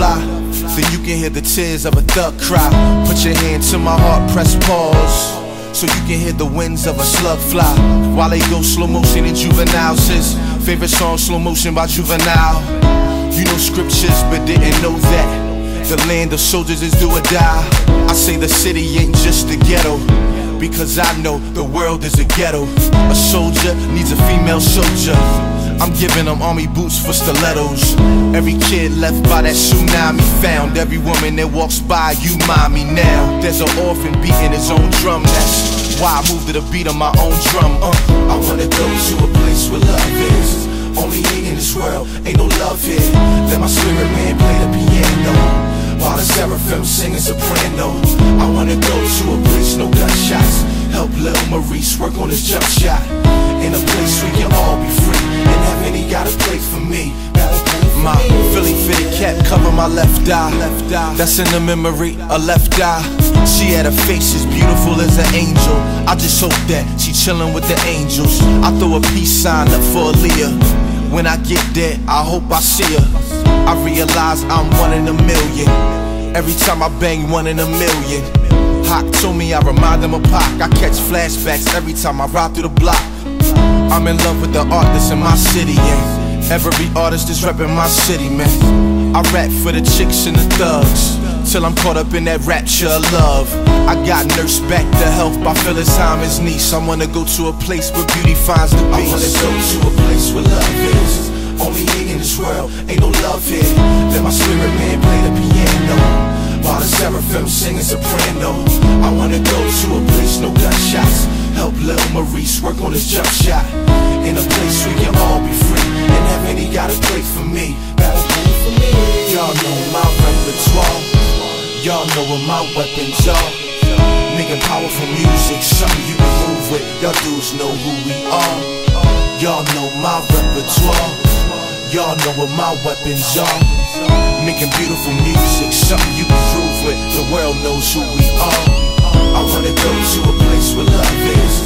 fly, so you can hear the tears of a thug cry. Put your hand to my heart, press pause, so you can hear the winds of a slug fly. While they go slow motion in juveniles, his favorite song, slow motion by Juvenile. You know scriptures but didn't know that the land of soldiers is do or die. I say the city ain't just the ghetto, because I know the world is a ghetto. A soldier needs a female soldier. I'm giving them army boots for stilettos. Every kid left by that tsunami found. Every woman that walks by, you mommy now. There's an orphan beating his own drum. That's why I move to the beat of my own drum. I wanna go to a place where love is. Only hate in this world, ain't no love here. Let my spirit man play the piano while the seraphim singing soprano. I wanna go to a place, no gunshots. Help little Maurice work on his jump shot. In a place we can all be free, and heaven he got a place for me. My Philly fitted cap cover my left eye. That's in the memory, a left eye. She had a face as beautiful as an angel. I just hope that she chillin' with the angels. I throw a peace sign up for Aaliyah. When I get there, I hope I see her. I realize I'm one in a million. Every time I bang, one in a million. Pac told me I remind him of Pac. I catch flashbacks every time I ride through the block. I'm in love with the art that's in my city, yeah. Every artist is reppin' my city, man. I rap for the chicks and the thugs, till I'm caught up in that rapture of love. I got nursed back to health by Phyllis Hyman's niece. I wanna go to a place where beauty finds the beast. I wanna go to a place where love is. Only hate in this world, ain't no love here. Let my spirit man play the piano while the seraphim singing soprano. I wanna go to a place, no gunshots. Help little Maurice work on his jump shot. In a place we can all be free, and heaven he got a place for me. Y'all know my repertoire, y'all know what my weapons are. Nigga, powerful music, something you can move with. Y'all dudes know who we are. Y'all know my repertoire, y'all know what my weapons are. Making beautiful music, something you can prove with. The world knows who we are. I wanna go to a place where love is.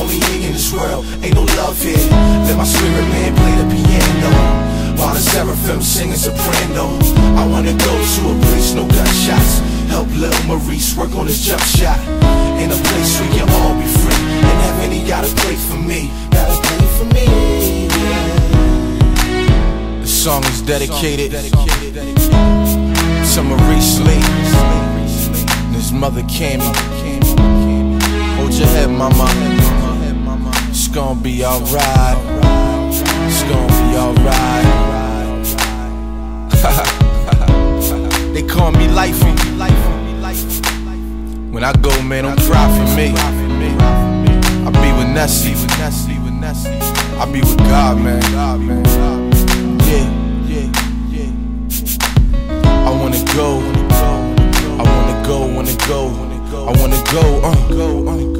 Only hate in this world, ain't no love here. Let my spirit man play the piano while the seraphim singing soprano. I wanna go to a place, no gunshots. Help little Maurice work on his jump shot. In a place we can all be free, and heaven he got a place for me. Got a place for me, yeah. The song is dedicated to Maurice Lee and his mother Kami. Hold your head, mama. It's gonna be alright. It's gonna be alright. They call me Lifey. When I go, man, don't cry for me. I be with Nessie. I be with God, man. Yeah. I wanna go. I wanna go.